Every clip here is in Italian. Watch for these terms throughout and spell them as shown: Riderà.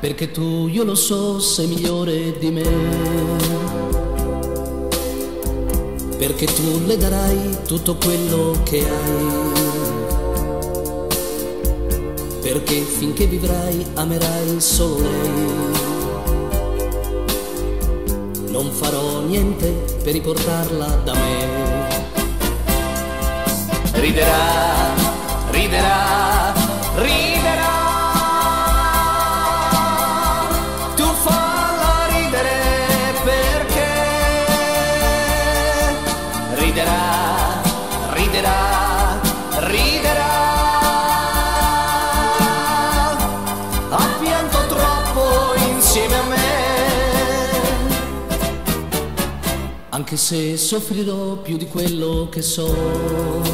perché tu, io lo so, sei migliore di me, perché tu le darai tutto quello che hai, perché finché vivrai amerai solo lei. Non farò niente per riportarla da me. Riderà, riderà, riderà, tu falla ridere perché riderà, riderà, riderà, a pianto troppo insieme a me, anche se soffrirò più di quello che so.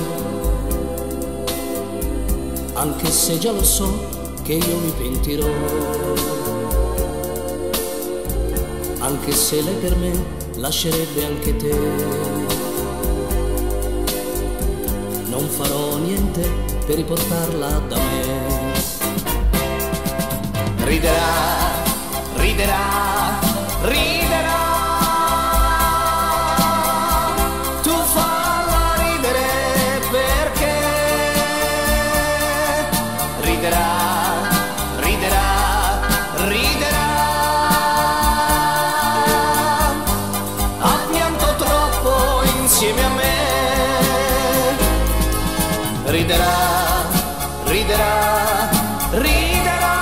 Anche se già lo so che io mi pentirò, anche se lei per me lascerebbe anche te, non farò niente per riportarla da me. Riderà, riderà, riderà, tu falla ridere perché riderà, riderà, riderà, a pianto troppo insieme a me. Riderà, riderà, riderà.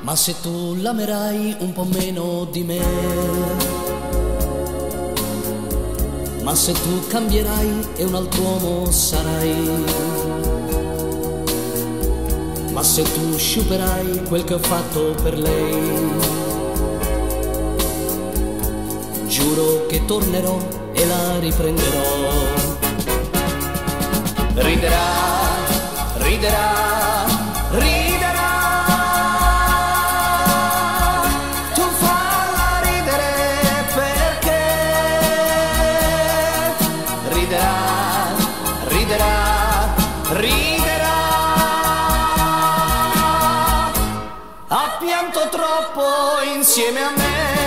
Ma se tu l'amerai un po' meno di me, ma se tu cambierai e un altro uomo sarai, ma se tu sciuperai quel che ho fatto per lei, giuro che tornerò e la riprenderò. Riderà, riderà, riderà, riderà, riderà, ha pianto troppo insieme a me.